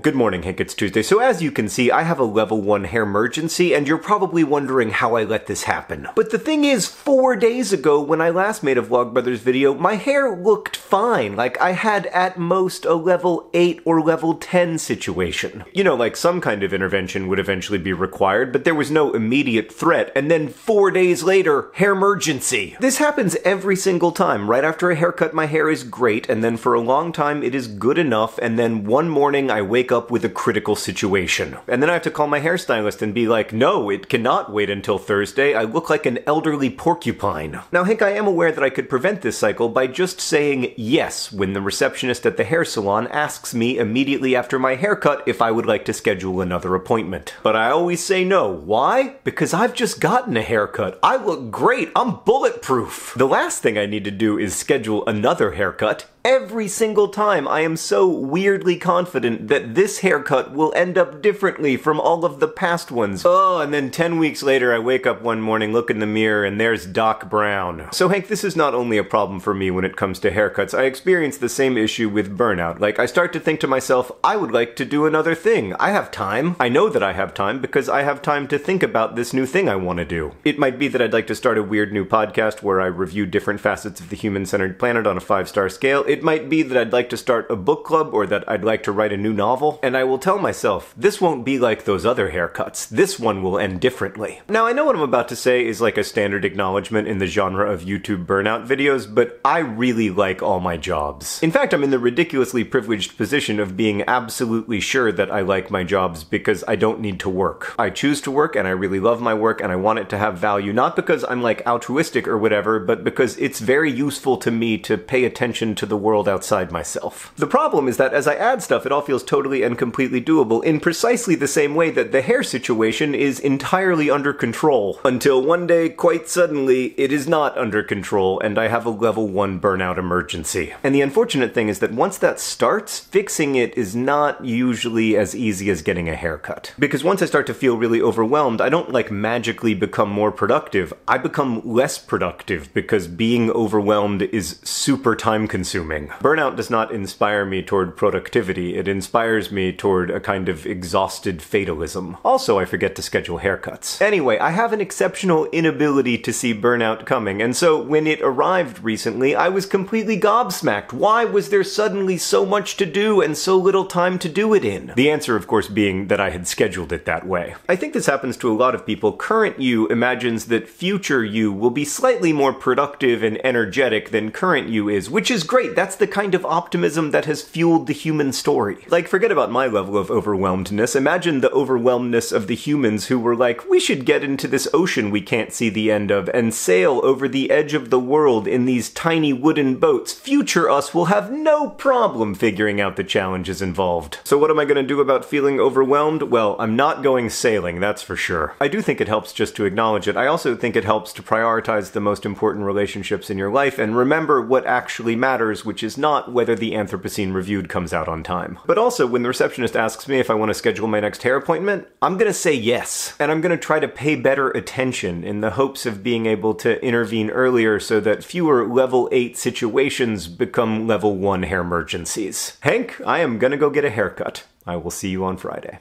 Good morning, Hank. It's Tuesday. So as you can see, I have a level 1 hair emergency, and you're probably wondering how I let this happen. But the thing is, 4 days ago, when I last made a Vlogbrothers video, my hair looked fine. Like, I had at most a level 8 or level 10 situation. You know, like some kind of intervention would eventually be required, but there was no immediate threat. And then 4 days later, hair emergency. This happens every single time. Right after a haircut, my hair is great, and then for a long time, it is good enough, and then one morning, I wake up with a critical situation. And then I have to call my hairstylist and be like, no, it cannot wait until Thursday. I look like an elderly porcupine. Now, Hank, I am aware that I could prevent this cycle by just saying yes when the receptionist at the hair salon asks me immediately after my haircut if I would like to schedule another appointment. But I always say no. Why? Because I've just gotten a haircut. I look great. I'm bulletproof. The last thing I need to do is schedule another haircut. Every single time, I am so weirdly confident that this haircut will end up differently from all of the past ones. Oh, and then 10 weeks later, I wake up one morning, look in the mirror, and there's Doc Brown. So Hank, this is not only a problem for me when it comes to haircuts. I experience the same issue with burnout. Like, I start to think to myself, I would like to do another thing. I have time. I know that I have time because I have time to think about this new thing I want to do. It might be that I'd like to start a weird new podcast where I review different facets of the human-centered planet on a 5-star scale. It might be that I'd like to start a book club or that I'd like to write a new novel, and I will tell myself, this won't be like those other haircuts. This one will end differently. Now, I know what I'm about to say is like a standard acknowledgement in the genre of YouTube burnout videos, but I really like all my jobs. In fact, I'm in the ridiculously privileged position of being absolutely sure that I like my jobs because I don't need to work. I choose to work, and I really love my work, and I want it to have value, not because I'm like altruistic or whatever, but because it's very useful to me to pay attention to the world outside myself. The problem is that as I add stuff, it all feels totally and completely doable in precisely the same way that the hair situation is entirely under control. Until one day, quite suddenly, it is not under control, and I have a level 1 burnout emergency. And the unfortunate thing is that once that starts, fixing it is not usually as easy as getting a haircut. Because once I start to feel really overwhelmed, I don't like magically become more productive. I become less productive because being overwhelmed is super time-consuming. Burnout does not inspire me toward productivity, it inspires me toward a kind of exhausted fatalism. Also, I forget to schedule haircuts. Anyway, I have an exceptional inability to see burnout coming, and so when it arrived recently, I was completely gobsmacked. Why was there suddenly so much to do and so little time to do it in? The answer, of course, being that I had scheduled it that way. I think this happens to a lot of people. Current you imagines that future you will be slightly more productive and energetic than current you is, which is great. That's the kind of optimism that has fueled the human story. Like, forget about my level of overwhelmedness. Imagine the overwhelmedness of the humans who were like, we should get into this ocean we can't see the end of and sail over the edge of the world in these tiny wooden boats. Future us will have no problem figuring out the challenges involved. So what am I gonna do about feeling overwhelmed? Well, I'm not going sailing, that's for sure. I do think it helps just to acknowledge it. I also think it helps to prioritize the most important relationships in your life and remember what actually matters, which is not whether the Anthropocene Reviewed comes out on time. But also, when the receptionist asks me if I want to schedule my next hair appointment, I'm gonna say yes. And I'm gonna try to pay better attention in the hopes of being able to intervene earlier so that fewer level 8 situations become level 1 hair emergencies. Hank, I am gonna go get a haircut. I will see you on Friday.